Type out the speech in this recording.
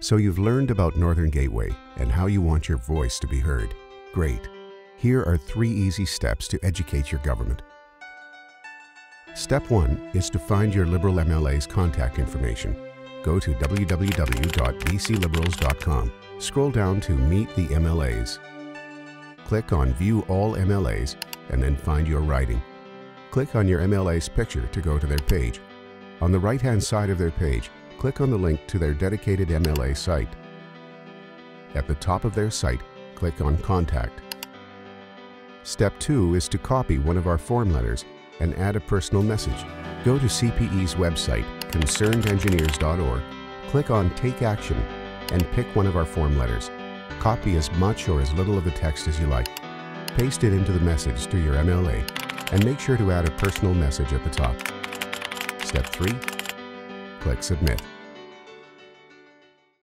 So you've learned about Northern Gateway and how you want your voice to be heard. Great. Here are 3 easy steps to educate your government. Step 1 is to find your Liberal MLA's contact information. Go to www.bcliberals.com. Scroll down to Meet the MLAs. Click on View All MLAs and then find your writing. Click on your MLA's picture to go to their page. On the right-hand side of their page, click on the link to their dedicated MLA site. At the top of their site, click on Contact. Step 2 is to copy one of our form letters and add a personal message. Go to CPE's website, concernedengineers.org, click on Take Action, and pick one of our form letters. Copy as much or as little of the text as you like. Paste it into the message to your MLA, and make sure to add a personal message at the top. Step 3, click Submit.